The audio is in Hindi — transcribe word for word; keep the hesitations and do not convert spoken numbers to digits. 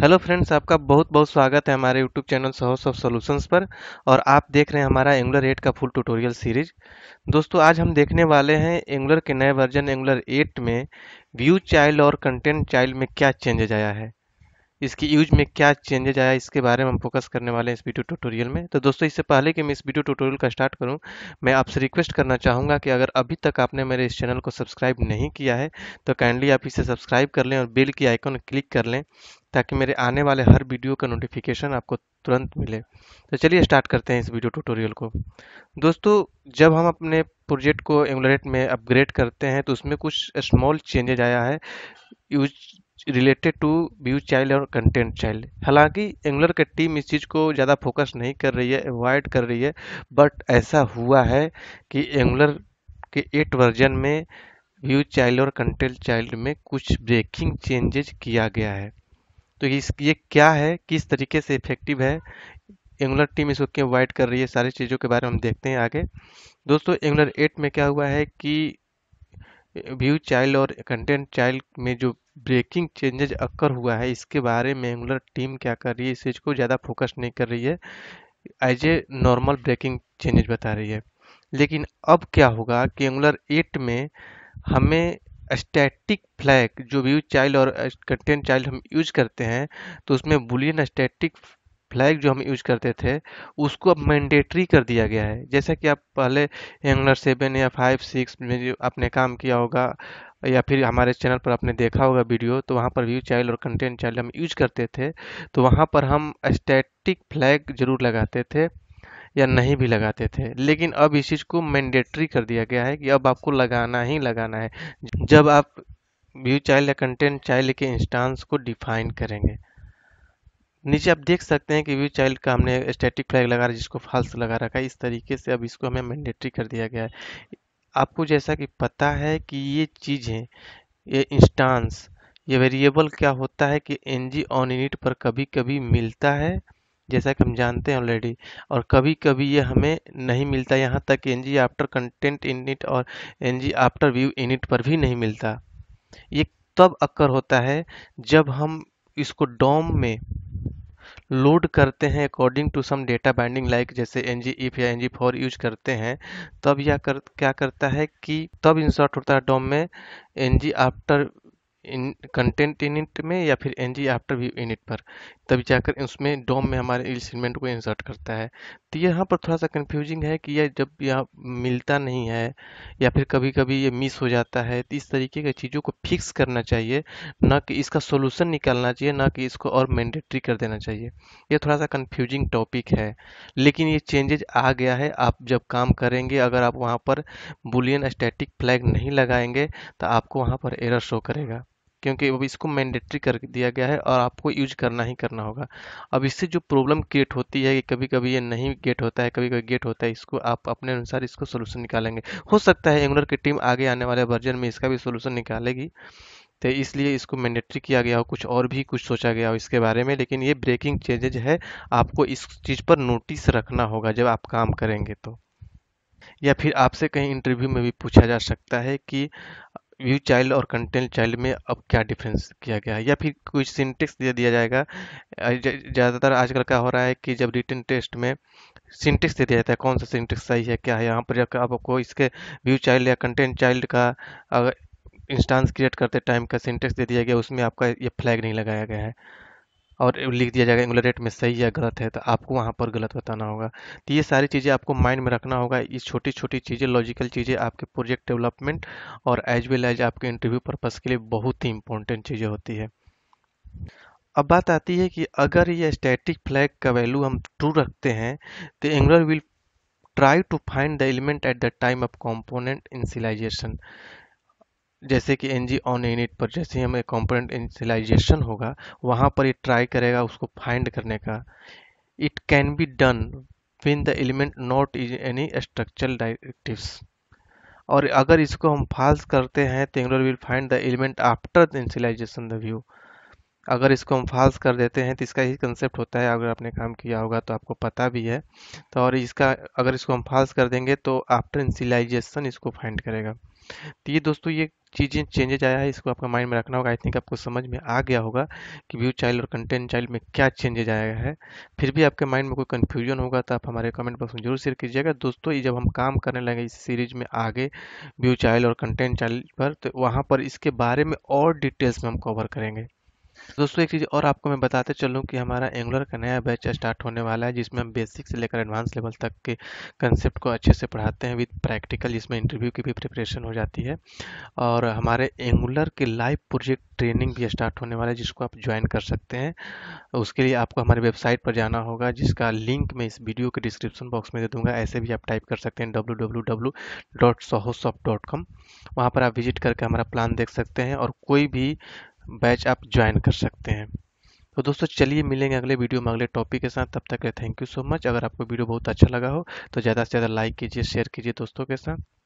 हेलो फ्रेंड्स, आपका बहुत बहुत स्वागत है हमारे यूट्यूब चैनल साहोसॉफ्ट सॉल्यूशंस पर और आप देख रहे हैं हमारा एंगुलर एट का फुल ट्यूटोरियल सीरीज। दोस्तों, आज हम देखने वाले हैं एंगुलर के नए वर्जन एंगुलर एट में व्यू चाइल्ड और कंटेंट चाइल्ड में क्या चेंजेज आया है, इसकी यूज में क्या चेंजेज आया, इसके बारे में हम फोकस करने वाले हैं इस वीडियो ट्यूटोरियल में। तो दोस्तों, इससे पहले कि मैं इस वीडियो ट्यूटोरियल का स्टार्ट करूं, मैं आपसे रिक्वेस्ट करना चाहूँगा कि अगर अभी तक आपने मेरे इस चैनल को सब्सक्राइब नहीं किया है तो काइंडली आप इसे सब्सक्राइब कर लें और बेल की आइकॉन क्लिक कर लें ताकि मेरे आने वाले हर वीडियो का नोटिफिकेशन आपको तुरंत मिले। तो चलिए स्टार्ट करते हैं इस वीडियो ट्यूटोरियल को। दोस्तों, जब हम अपने प्रोजेक्ट को एंगुलर एट में अपग्रेड करते हैं तो उसमें कुछ स्मॉल चेंजेज आया है use related to view child और कंटेंट चाइल्ड। हालांकि एंगुलर की टीम इस चीज़ को ज़्यादा फोकस नहीं कर रही है, अवॉइड कर रही है, बट ऐसा हुआ है कि एंगुलर के एट वर्जन में व्यू चाइल्ड और कंटेंट चाइल्ड में कुछ ब्रेकिंग चेंजेस किया गया है। तो इस ये क्या है, किस तरीके से इफेक्टिव है, एंगुलर टीम इसको क्यों अवॉइड कर रही है, सारी चीज़ों के बारे में हम देखते हैं आगे। दोस्तों, एंगुलर एट में क्या हुआ है कि व्यू चाइल्ड और कंटेंट चाइल्ड में जो ब्रेकिंग चेंजेज अक्कर हुआ है इसके बारे में एंगुलर टीम क्या कर रही है, इस चीज़ को ज़्यादा फोकस नहीं कर रही है, as a normal breaking changes बता रही है। लेकिन अब क्या होगा कि एंगुलर एट में हमें स्टैटिक फ्लैग जो व्यू चाइल्ड और कंटेंट चाइल्ड हम यूज करते हैं तो उसमें बुलियन स्टैटिक फ्लैग जो हम यूज करते थे उसको अब मैंडेटरी कर दिया गया है। जैसा कि आप पहले एंगुलर सेवन या फाइव सिक्स में जो आपने काम किया होगा या फिर हमारे चैनल पर आपने देखा होगा वीडियो, तो वहाँ पर व्यू चाइल्ड और कंटेंट चाइल्ड हम यूज करते थे तो वहाँ पर हम स्टैटिक फ्लैग जरूर लगाते थे या नहीं भी लगाते थे। लेकिन अब इस चीज़ को मैंडेटरी कर दिया गया है कि अब आपको लगाना ही लगाना है जब आप व्यू चाइल्ड या कंटेंट चाइल्ड के इंस्टांस को डिफाइन करेंगे। नीचे आप देख सकते हैं कि व्यू चाइल्ड का हमने स्टैटिक फ्लैग लगा रहा है जिसको फाल्स लगा रखा है। इस तरीके से अब इसको हमें मैंडेटरी कर दिया गया है। आपको जैसा कि पता है कि ये चीज़ें, ये इंस्टांस, ये वेरिएबल क्या होता है कि एनजीऑनइनिट पर कभी कभी मिलता है जैसा कि हम जानते हैं ऑलरेडी, और कभी कभी ये हमें नहीं मिलता। यहाँ तक कि एनजी आफ्टर कंटेंट इनिट और एनजी आफ्टर व्यू इनिट पर भी नहीं मिलता। ये तब अक्कर होता है जब हम इसको डॉम में लोड करते हैं according to some data binding like जैसे एनजीइफ या एनजीफॉर यूज करते हैं, तब यह कर, क्या करता है कि तब इंसर्ट होता है डॉम में N G after in content unit में या फिर एनजी आफ्टर व्यू यूनिट पर, तब जाकर उसमें डॉम में हमारे सेगमेंट को इंसर्ट करता है। तो यहाँ पर थोड़ा सा कंफ्यूजिंग है कि यह जब यह मिलता नहीं है या फिर कभी कभी ये मिस हो जाता है, तो इस तरीके की चीज़ों को फिक्स करना चाहिए, ना कि इसका सोल्यूशन निकालना चाहिए, ना कि इसको और मैंडेटरी कर देना चाहिए। यह थोड़ा सा कन्फ्यूजिंग टॉपिक है, लेकिन ये चेंजेज आ गया है। आप जब काम करेंगे, अगर आप वहाँ पर बुलियन स्टैटिक फ्लैग नहीं लगाएंगे तो आपको वहाँ पर एरर शो करेगा, क्योंकि अब इसको मैंडेटरी कर दिया गया है और आपको यूज करना ही करना होगा। अब इससे जो प्रॉब्लम क्रिएट होती है कि कभी कभी ये नहीं गेट होता है, कभी कभी गेट होता है, इसको आप अपने अनुसार इसको सोल्यूशन निकालेंगे। हो सकता है एंगुलर की टीम आगे आने वाले वर्जन में इसका भी सोल्यूशन निकालेगी, तो इसलिए इसको मैंडेटरी किया गया हो, कुछ और भी कुछ सोचा गया हो इसके बारे में। लेकिन ये ब्रेकिंग चेंजेज है, आपको इस चीज़ पर नोटिस रखना होगा जब आप काम करेंगे तो, या फिर आपसे कहीं इंटरव्यू में भी पूछा जा सकता है कि व्यू चाइल्ड और कंटेंट चाइल्ड में अब क्या डिफरेंस किया गया है, या फिर कुछ सिंटेक्स दे दिया जाएगा। ज़्यादातर आजकल क्या हो रहा है कि जब रिटन टेस्ट में सिंटेक्स दे दिया जाता है, कौन सा सिंटेक्स सही है क्या है, यहाँ पर जब आपको इसके व्यू चाइल्ड या कंटेंट चाइल्ड का अगर इंस्टांस क्रिएट करते टाइम का सिंटेक्स दे दिया गया, उसमें आपका ये फ्लैग नहीं लगाया गया है और लिख दिया जाएगा एंगुलर एट में सही या गलत है, तो आपको वहाँ पर गलत बताना होगा। तो ये सारी चीज़ें आपको माइंड में रखना होगा। ये छोटी छोटी चीज़ें, लॉजिकल चीज़ें आपके प्रोजेक्ट डेवलपमेंट और एज वेल एज आपके इंटरव्यू पर्पस के लिए बहुत ही इंपॉर्टेंट चीज़ें होती है। अब बात आती है कि अगर ये स्टैटिक फ्लैग का वैल्यू हम ट्रू रखते हैं तो Angular will try to find the element at the time of component initialization. जैसे कि एन जी ऑन यूनिट पर जैसे ही हमें कॉम्पोनेंट इनिशियलाइजेशन होगा वहाँ पर ये ट्राई करेगा उसको फाइंड करने का। It can be done when the element not is any structural directives. और अगर इसको हम फाल्स करते हैं तो Angular will find the element after the initialization the view. अगर इसको हम फाल्स कर देते हैं तो इसका ही कंसेप्ट होता है, अगर आपने काम किया होगा तो आपको पता भी है। तो और इसका अगर इसको हम फाल्स कर देंगे तो आफ्टर इनिशियलाइजेशन इसको फाइंड करेगा। तो ये दोस्तों ये चीज़ें चेंजेज आया है, इसको आपका माइंड में रखना होगा। आई थिंक आपको समझ में आ गया होगा कि व्यू चाइल्ड और कंटेंट चाइल्ड में क्या चेंजेज आया है। फिर भी आपके माइंड में कोई कन्फ्यूजन होगा तो आप हमारे कमेंट बॉक्स में जरूर शेयर कीजिएगा। दोस्तों ये जब हम काम करने लगे इस सीरीज में आगे व्यू चाइल्ड और कंटेंट चाइल्ड पर, तो वहाँ पर इसके बारे में और डिटेल्स में हम कवर करेंगे। दोस्तों एक चीज़ और आपको मैं बताते चलूँ कि हमारा एंगुलर का नया बैच स्टार्ट होने वाला है, जिसमें हम बेसिक से लेकर एडवांस लेवल तक के कंसेप्ट को अच्छे से पढ़ाते हैं विद प्रैक्टिकल, जिसमें इंटरव्यू की भी प्रिपरेशन हो जाती है। और हमारे एंगुलर के लाइव प्रोजेक्ट ट्रेनिंग भी स्टार्ट होने वाला है, जिसको आप ज्वाइन कर सकते हैं। उसके लिए आपको हमारी वेबसाइट पर जाना होगा, जिसका लिंक मैं इस वीडियो के डिस्क्रिप्शन बॉक्स में दे दूँगा। ऐसे भी आप टाइप कर सकते हैं W W W dot Sahosoft dot com. वहाँ पर आप विजिट करके हमारा प्लान देख सकते हैं और कोई भी बैच आप ज्वाइन कर सकते हैं। तो दोस्तों चलिए मिलेंगे अगले वीडियो में अगले टॉपिक के साथ। तब तक के लिए थैंक यू सो मच। अगर आपको वीडियो बहुत अच्छा लगा हो तो ज़्यादा से ज़्यादा लाइक कीजिए, शेयर कीजिए दोस्तों के साथ।